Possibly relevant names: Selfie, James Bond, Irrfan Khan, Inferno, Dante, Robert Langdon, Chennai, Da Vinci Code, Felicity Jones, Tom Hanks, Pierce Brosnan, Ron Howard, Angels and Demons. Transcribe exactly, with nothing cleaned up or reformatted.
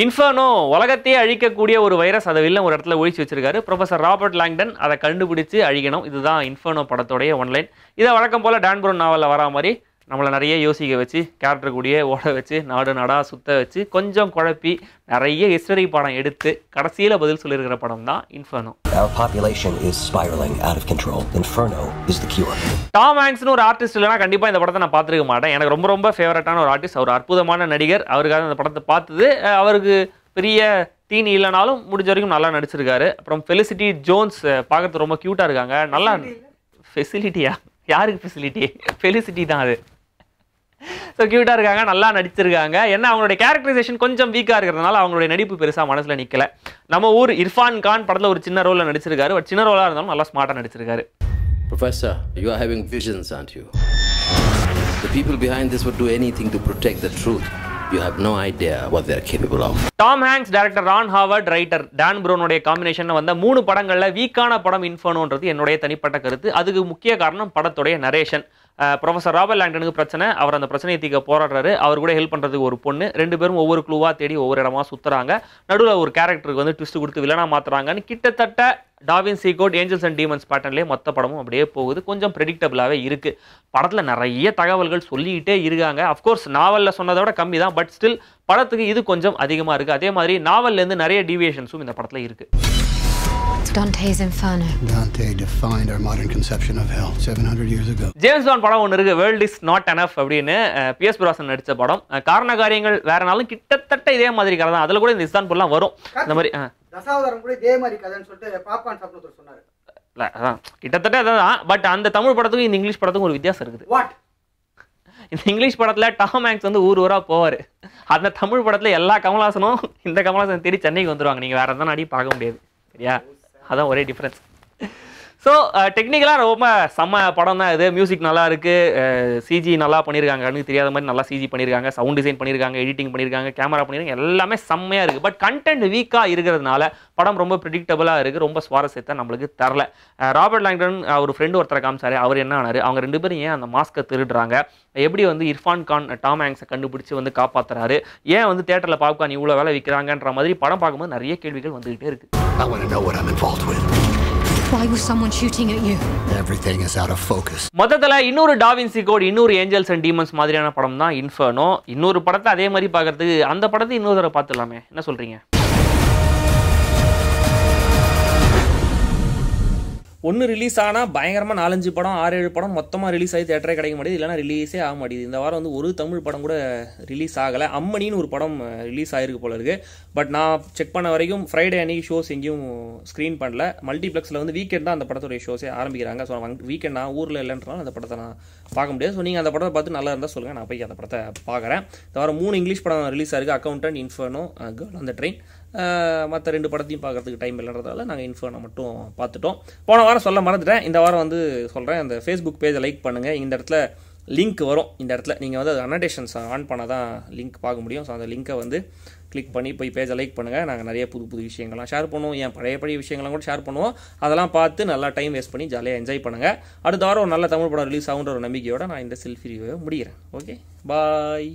Inferno, Walagati, Arika Kudia or Virus, Adavilla or Atla Vichigari, Professor Robert Langdon, Ada Kandubudici, Arigano, is the Inferno Patatore, one line. Either Walakampola, Danbro Navala Mari, Namalanaria, Yosi Gavici, character Gudia, water Vici, Nada Nada, Sutta Vici, Conjum Kodapi, Naraya, history Pana Edith, Karasila Badil Sulira Padamna, Inferno. Our population is spiraling out of control. Inferno is the cure. Tom Hanks no artist in the Patana Patrick Mata and a Romba favorite artist or Arpudamana Nadiger, our garden the Patata Path, our Priya Teen Ilanalum, Mudjarim Nala Nadirigare, from Felicity Jones, Pagat Roma Cutar Ganga, Nalan Facility, Yarik Facility, Felicity Dare. So cute are Ganga, Nala Nadiriganga, and now the characterization Conjum Vika Nala, Nadipu Perisa, Manas Nicola. Namur Irfan Khan Padla or China Roll and Nadirigare, but China Roll and Allah Smart and Nadirigare. Professor, you are having visions, aren't you? The people behind this would do anything to protect the truth. You have no idea what they're capable of. Tom Hanks, director Ron Howard, writer Dan Brown's combination of the three படங்கள்ல வீக்கான படம் இன்ஃபர்னோன்றது என்னோட தனிப்பட்ட கருத்து. அதுக்கு முக்கிய காரணம் படத்தோட நரேஷன். Professor Robert Langdon பிரச்சனை, அவர் அந்த பிரச்சனையை தீர்க்க போராடுறாரு. அவர் கூட ஹெல்ப் பண்றதுக்கு ஒரு பொண்ணு, ரெண்டு பேரும் ஒவ்வொரு க்ளூவா தேடி ஒவ்வொரு இடமா சுத்துறாங்க. நடுவுல ஒரு கரெக்டருக்கு வந்து ட்விஸ்ட் கொடுத்து வில்லனா மாத்துறாங்கன்னு கிட்டத்தட்ட Da Vinci Code, Angels and Demons patternலே மொத்த படமும் அப்படியே போகுது. கொஞ்சம் predictableவே இருக்கு. படத்துல நிறைய தகவல்கள் சொல்லிட்டே இருக்காங்க. Of course நாவல்ல சொன்னதை விட கம்மிதான், but still படத்துக்கு இது கொஞ்சம் அதிகமா இருக்கு. அதே மாதிரி நாவல்ல இருந்து நிறைய deviationsும் இந்த படத்துல இருக்கு. Dante's Inferno. Dante defined our modern conception of hell seven hundred years ago. James Bond படம் ஒன்னு இருக்கு, World is not enough அப்படினு Pierce Brosnan நடிச்ச படம். காரண காரியங்கள் வேறனாலும் கிட்டத்தட்ட இதே மாதிரி கதை தான். அதுல கூட இந்த இஸ்தான்புல்லாம் வரும். இந்த மாதிரி தசாவதாரம் கூட இதே மாதிரி கதைன்னு சொல்லிட்டு பாப்கார்ன் சாப்னூர் சொன்னாரு. கிட்டத்தட்ட அதான், பட் அந்த தமிழ் படத்துக்கு இந்த இங்கிலீஷ் படத்துக்கு ஒரு வித்தியாசம் இருக்குது. வாட்? இந்த இங்கிலீஷ் படத்துல டாம் ஹாங்க்ஸ் வந்து ஊர் ஊரா போவாரு. அந்த தமிழ் படத்துல எல்லா கமலாசனும் இந்த கமலாசன் தேடி சென்னைக்கு வந்துருவாங்க. நீங்க வேற எதனா அடி பார்க்க முடியாது. சரியா? அதான் ஒரே டிஃபரன்ஸ். சோ டெக்னிக்கலா ரொம்ப சம படம் தான் இது. மியூசிக் நல்லா இருக்கு, சிஜி நல்லா பண்ணிருக்காங்க, கண்ணுக்கு தெரியாத மாதிரி நல்லா சிஜி பண்ணிருக்காங்க, சவுண்ட் டிசைன் பண்ணிருக்காங்க, எடிட்டிங் பண்ணிருக்காங்க, கேமரா பண்ணிருக்காங்க, எல்லாமே செம்மையா இருக்கு. பட் கண்டென்ட் வீக்கா இருக்கிறதுனால படம் ரொம்ப பிரெடிக்டபிளா இருக்கு, ரொம்ப சுவாரஸ்யத்தை நம்மளுக்கு தரல. ராபர்ட் லாங்டன் அவர் ஃப்ரெண்டு ஒருத்தரை காமிச்சாரு, அவர் என்ன ஆனாரு, அவங்க ரெண்டு பேரும் ஏன் அந்த மாஸ்கை திருடுறாங்க, எப்படி வந்து இர்ஃபான் கான் டாம் ஹாங்க்ஸை கண்டுபிடிச்சி வந்து காப்பாத்துறாரு, ஏன் வந்து தியேட்டர்ல பாப்கார்ன் இவ்வளோ வேலை விற்கிறாங்கன்ற மாதிரி படம் பார்க்கும்போது நிறைய கேள்விகள் வந்துகிட்டே இருக்கு. Why was someone shooting at you? Everything is out of focus. மொத்தத்துல இன்னொரு Da Vinci Code, இன்னொரு Angels and Demons மாதிரியான படம் தான் Inferno. இன்னொரு படத்தை அதே மாதிரி பார்க்கிறதுக்கு அந்த படத்தை இன்னொரு தடவை பார்த்துடலாமே, என்ன சொல்றீங்க? ஒன்னு ரிலீஸ் ஆனா பயங்கரமா நாலஞ்சு படம் ஆறு ஏழு படம் மொத்தமா ரிலீஸ் ஆகி தியேட்டரே கிடைக்க மாட்டேது, இல்லைன்னா ரிலீஸே ஆக மாட்டேது. இந்த வாரம் வந்து ஒரு தமிழ் படம் கூட ரிலீஸ் ஆகலை. அம்மணின்னு ஒரு படம் ரிலீஸ் ஆகிருக்கு போல இருக்கு, பட் நான் செக் பண்ண வரைக்கும் ஃப்ரைடே அன்னைக்கு ஷோஸ் எங்கேயும் ஸ்க்ரீன் பண்ணல. மல்டிப்ளெக்ஸில் வந்து வீக்கெண்ட் தான் அந்த படத்துடைய ஷோஸே ஆரம்பிக்கிறாங்க. ஸோ வீக்கெண்ட் நான் ஊரில் இல்லைன்றனால அந்த படத்தை நான் பார்க்க முடியாது. ஸோ நீங்கள் அந்த படத்தை பார்த்து நல்லா இருந்தால் சொல்லுங்கள், நான் போய் அந்த படத்தை பார்க்குறேன். இந்த வாரம் மூணு இங்கிலீஷ் படம் ரிலீஸ் ஆகிருக்கு, Accountant, Inferno, Girl on the Train. மற்ற ரெண்டு படத்தையும் பார்க்குறதுக்கு டைம் இல்லைன்றதால நாங்கள் இன்ஃபர்னோ மட்டும் பார்த்துட்டோம். போன வாரம் சொல்ல மறந்துட்டேன், இந்த வாரம் வந்து சொல்கிறேன். அந்த ஃபேஸ்புக் பேஜை லைக் பண்ணுங்கள். இந்த இடத்துல லிங்க் வரும். இந்த இடத்துல நீங்கள் வந்து அது அனோடேஷன்ஸ் ஆன் பண்ணால் தான் லிங்க் பார்க்க முடியும். ஸோ அந்த லிங்க்கை வந்து கிளிக் பண்ணி போய் பேஜை லைக் பண்ணுங்கள். நாங்கள் நிறைய புது புது விஷயங்கள்லாம் ஷேர் பண்ணுவோம், என் பழைய பழைய விஷயங்கள்லாம் கூட ஷேர் பண்ணுவோம். அதெல்லாம் பார்த்து நல்லா டைம் வேஸ்ட் பண்ணி ஜாலியாக என்ஜாய் பண்ணுங்கள். அடுத்த வாரம் ஒரு நல்ல தமிழ் படம் ரிலீஸ் ஆகுன்ற ஒரு நம்பிக்கையோடு நான் இந்த செல்ஃபி ரிவ்யூவை முடிகிறேன். ஓகே, பாய்.